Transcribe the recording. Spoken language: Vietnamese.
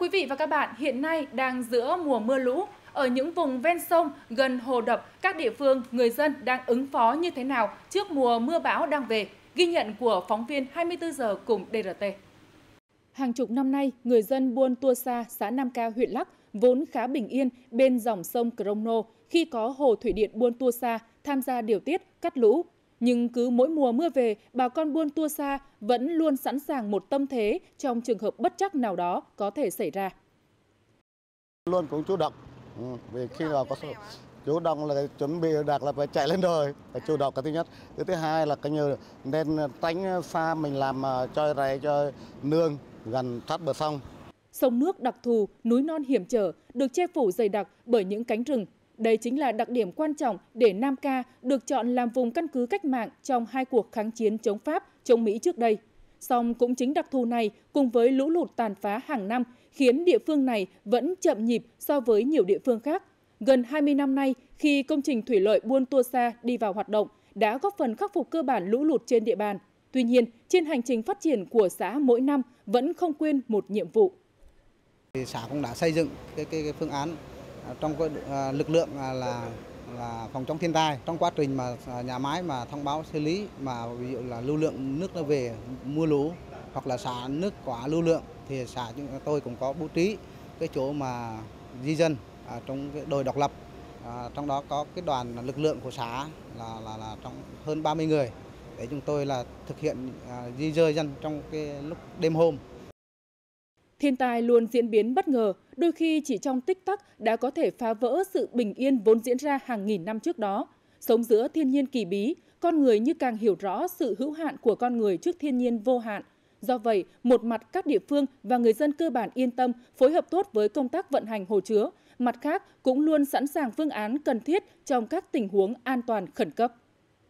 quý vị và các bạn, hiện nay đang giữa mùa mưa lũ. Ở những vùng ven sông, gần hồ đập, các địa phương, người dân đang ứng phó như thế nào trước mùa mưa bão đang về? Ghi nhận của phóng viên 24 giờ cùng DRT. Hàng chục năm nay, người dân Buôn Tua Sa, xã Nam Cao, huyện Lắc vốn khá bình yên bên dòng sông Krông Nô khi có hồ thủy điện Buôn Tua Sa tham gia điều tiết, cắt lũ. Nhưng cứ mỗi mùa mưa về, bà con Buôn Tua Sa vẫn luôn sẵn sàng một tâm thế trong trường hợp bất trắc nào đó có thể xảy ra. Luôn cũng chủ động. Vì khi nào có chủ động là chuẩn bị đạt là phải chạy lên rồi, phải chủ động cái thứ nhất. Cái thứ hai là cái như nên tránh xa mình làm cho rễ cho nương gần sát bờ sông. Sông nước đặc thù, núi non hiểm trở được che phủ dày đặc bởi những cánh rừng. Đây chính là đặc điểm quan trọng để Nam Ca được chọn làm vùng căn cứ cách mạng trong hai cuộc kháng chiến chống Pháp, chống Mỹ trước đây. Song cũng chính đặc thù này cùng với lũ lụt tàn phá hàng năm khiến địa phương này vẫn chậm nhịp so với nhiều địa phương khác. Gần 20 năm nay, khi công trình thủy lợi Buôn Tua Sa đi vào hoạt động, đã góp phần khắc phục cơ bản lũ lụt trên địa bàn. Tuy nhiên, trên hành trình phát triển của xã mỗi năm vẫn không quên một nhiệm vụ. Xã cũng đã xây dựng cái phương án trong lực lượng là phòng chống thiên tai. Trong quá trình mà nhà máy mà thông báo xử lý mà ví dụ là lưu lượng nước nó về mưa lũ hoặc là xả nước quá lưu lượng thì xã chúng tôi cũng có bố trí cái chỗ mà di dân trong cái đồi độc lập, trong đó có cái đoàn lực lượng của xã là trong hơn 30 người để chúng tôi là thực hiện di dời dân trong cái lúc đêm hôm. Thiên tai luôn diễn biến bất ngờ, đôi khi chỉ trong tích tắc đã có thể phá vỡ sự bình yên vốn diễn ra hàng nghìn năm trước đó. Sống giữa thiên nhiên kỳ bí, con người như càng hiểu rõ sự hữu hạn của con người trước thiên nhiên vô hạn. Do vậy, một mặt các địa phương và người dân cơ bản yên tâm phối hợp tốt với công tác vận hành hồ chứa, mặt khác cũng luôn sẵn sàng phương án cần thiết trong các tình huống an toàn khẩn cấp.